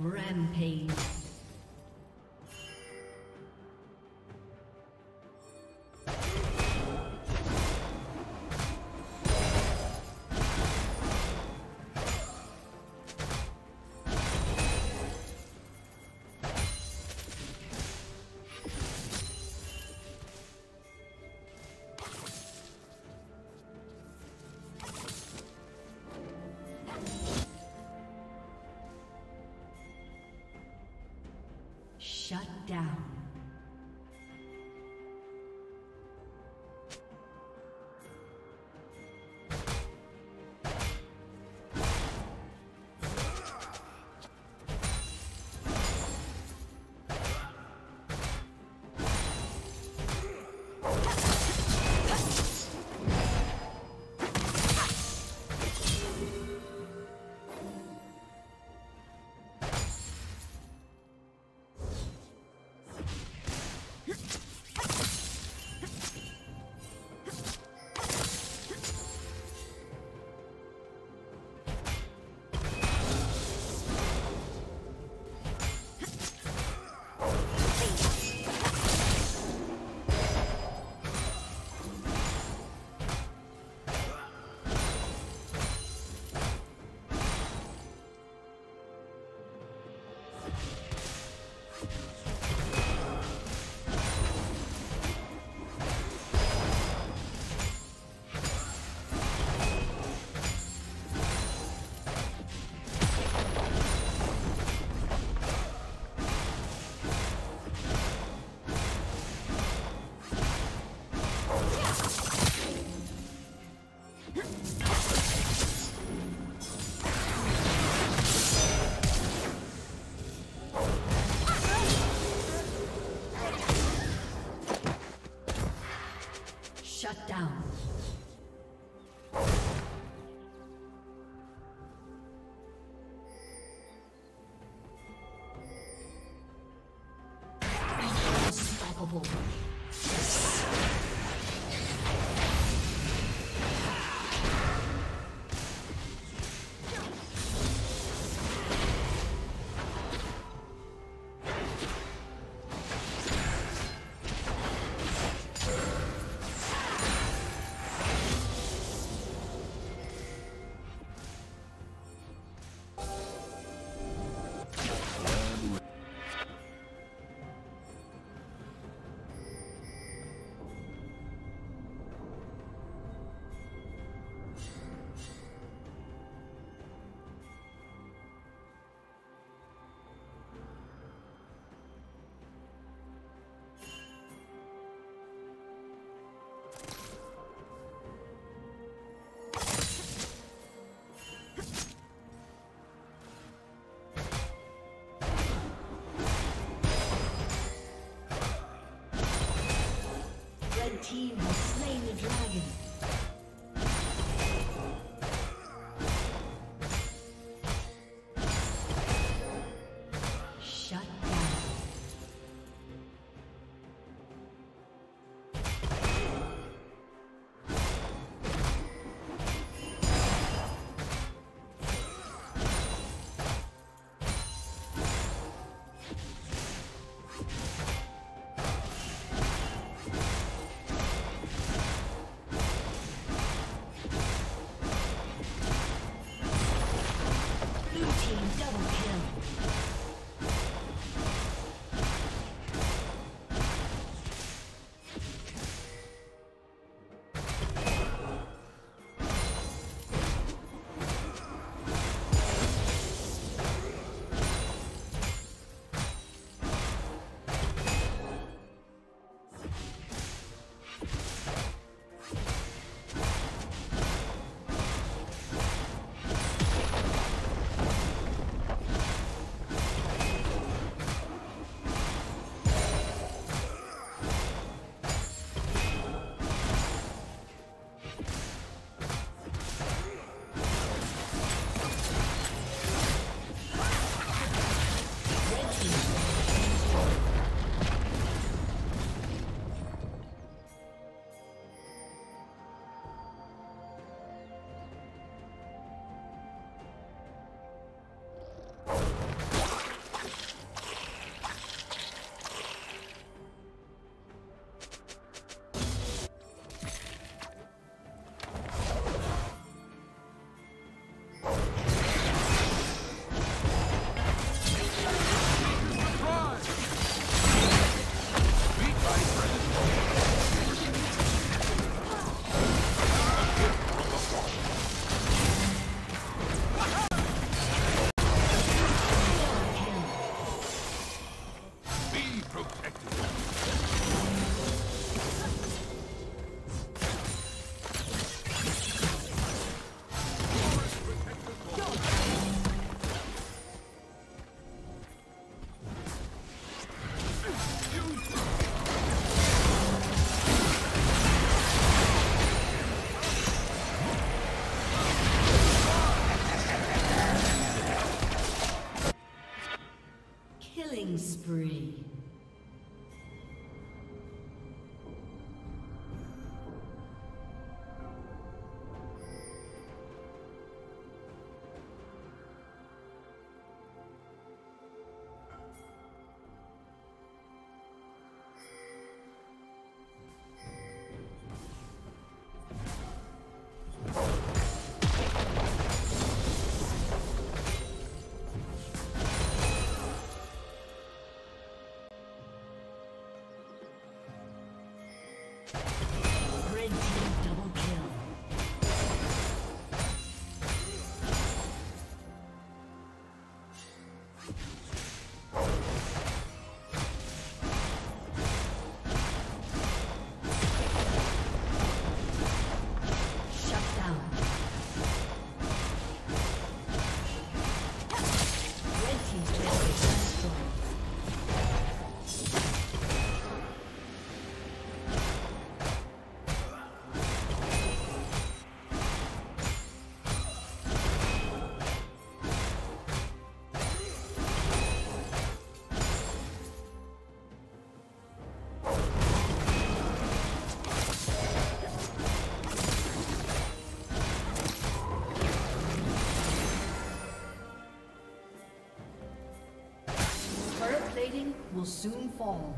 Rampage. Shut down. Shut down. Unstoppable. will soon fall.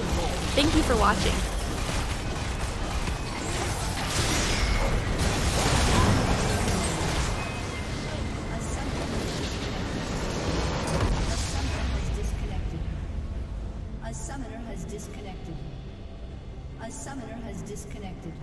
Thank you for watching. A summoner has disconnected.